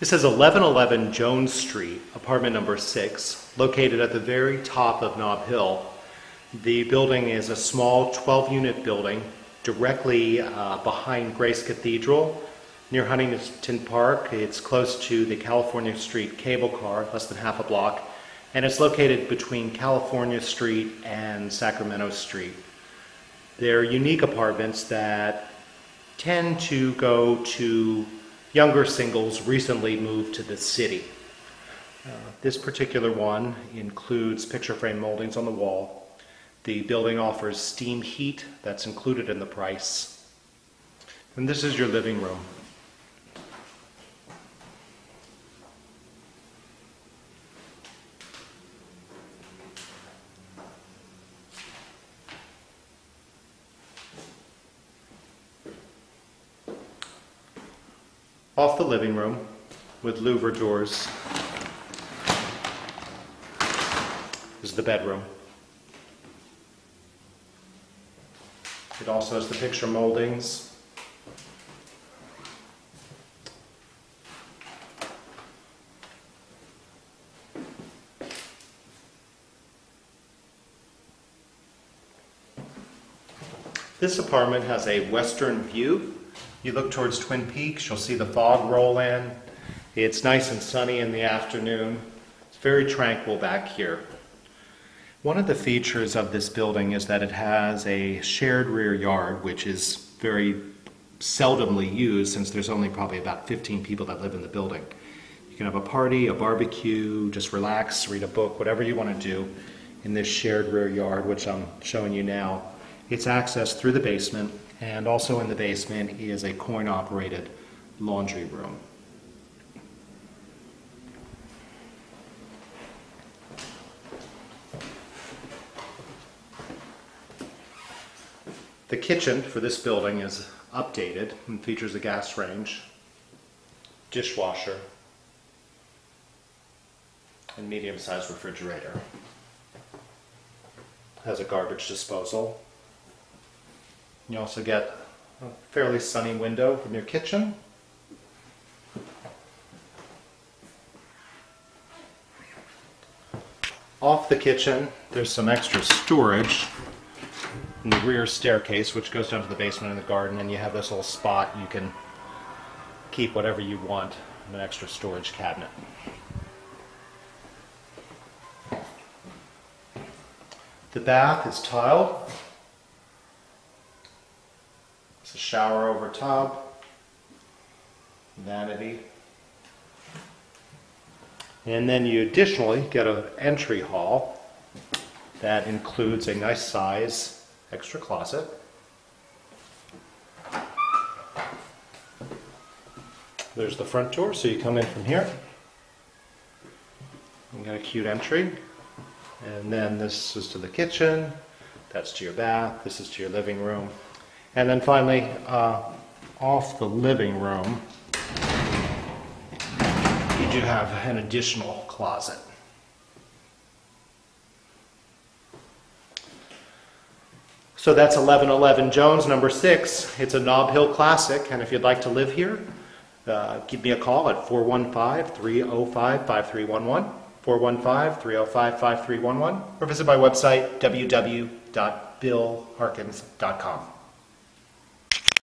This is 1111 Jones Street, apartment number 6, located at the very top of Nob Hill. The building is a small 12-unit building directly behind Grace Cathedral, near Huntington Park. It's close to the California Street cable car, less than half a block, and it's located between California Street and Sacramento Street. They're unique apartments that tend to go to younger singles recently moved to the city. This particular one includes picture frame moldings on the wall. The building offers steam heat that's included in the price. And this is your living room. Off the living room with louver doors is the bedroom. It also has the picture moldings. This apartment has a western view. You look towards Twin Peaks, you'll see the fog roll in. It's nice and sunny in the afternoon. It's very tranquil back here. One of the features of this building is that it has a shared rear yard, which is very seldomly used since there's only probably about 15 people that live in the building. You can have a party, a barbecue, just relax, read a book, whatever you want to do in this shared rear yard, which I'm showing you now. It's accessed through the basement, and also in the basement is a coin-operated laundry room. The kitchen for this building is updated and features a gas range, dishwasher, and medium-sized refrigerator. Has a garbage disposal. You also get a fairly sunny window from your kitchen. Off the kitchen, there's some extra storage in the rear staircase, which goes down to the basement and the garden, and you have this little spot you can keep whatever you want in an extra storage cabinet. The bath is tiled. It's a shower over tub, vanity, and then you additionally get an entry hall that includes a nice size extra closet. There's the front door, so you come in from here. You got a cute entry, and then this is to the kitchen, that's to your bath, this is to your living room. And then finally, off the living room, you do have an additional closet. So that's 1111 Jones, number 6. It's a Nob Hill classic, and if you'd like to live here, give me a call at 415-305-5311, 415-305-5311, or visit my website, www.billharkins.com.